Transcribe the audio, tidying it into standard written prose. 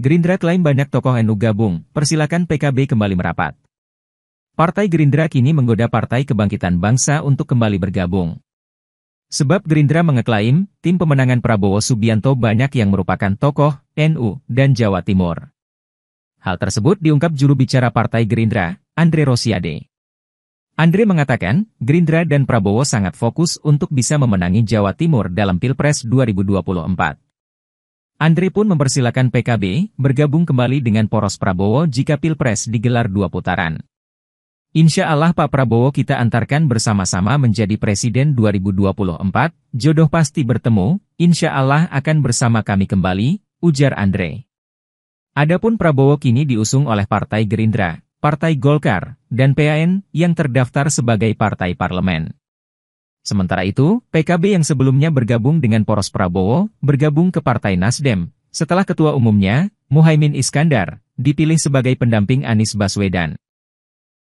Gerindra klaim banyak tokoh NU gabung, persilakan PKB kembali merapat. Partai Gerindra kini menggoda Partai Kebangkitan Bangsa untuk kembali bergabung. Sebab Gerindra mengeklaim, tim pemenangan Prabowo Subianto banyak yang merupakan tokoh NU dan Jawa Timur. Hal tersebut diungkap juru bicara Partai Gerindra, Andre Rosiade. Andre mengatakan, Gerindra dan Prabowo sangat fokus untuk bisa memenangi Jawa Timur dalam Pilpres 2024. Andre pun mempersilahkan PKB bergabung kembali dengan poros Prabowo jika Pilpres digelar 2 putaran. Insya Allah Pak Prabowo kita antarkan bersama-sama menjadi Presiden 2024, jodoh pasti bertemu, insya Allah akan bersama kami kembali, ujar Andre. Adapun Prabowo kini diusung oleh Partai Gerindra, Partai Golkar, dan PAN yang terdaftar sebagai partai parlemen. Sementara itu, PKB yang sebelumnya bergabung dengan poros Prabowo, bergabung ke Partai Nasdem, setelah ketua umumnya, Muhaymin Iskandar, dipilih sebagai pendamping Anies Baswedan.